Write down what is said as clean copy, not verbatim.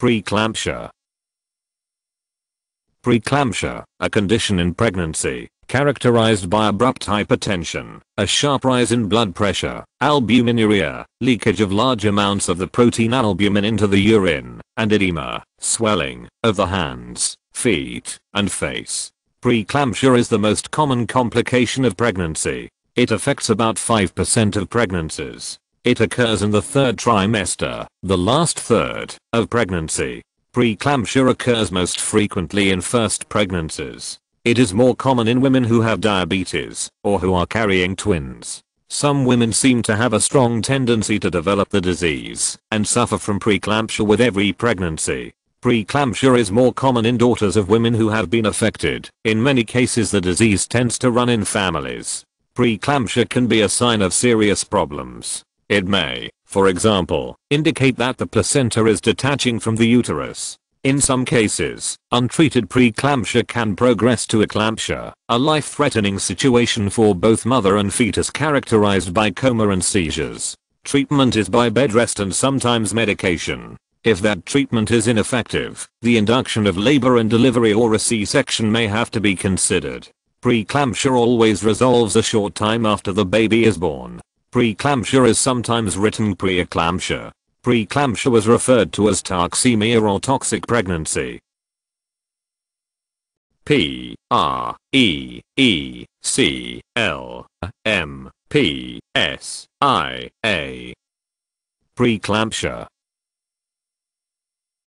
Preeclampsia. Preeclampsia, a condition in pregnancy, characterized by abrupt hypertension, a sharp rise in blood pressure, albuminuria, leakage of large amounts of the protein albumin into the urine, and edema, swelling, of the hands, feet, and face. Preeclampsia is the most common complication of pregnancy. It affects about 5% of pregnancies. It occurs in the third trimester, the last third, of pregnancy. Preeclampsia occurs most frequently in first pregnancies. It is more common in women who have diabetes, or who are carrying twins. Some women seem to have a strong tendency to develop the disease, and suffer from preeclampsia with every pregnancy. Preeclampsia is more common in daughters of women who have been affected. In many cases the disease tends to run in families. Preeclampsia can be a sign of serious problems. It may, for example, indicate that the placenta is detaching from the uterus. In some cases, untreated preeclampsia can progress to eclampsia, a life-threatening situation for both mother and fetus characterized by coma and seizures. Treatment is by bed rest and sometimes medication. If that treatment is ineffective, the induction of labor and delivery or a C-section may have to be considered. Preeclampsia always resolves a short time after the baby is born. Preeclampsia is sometimes written preeclampsia. Preeclampsia was referred to as toxemia or toxic pregnancy. P-R-E-E-C-L-A-M-P-S-I-A. Preeclampsia.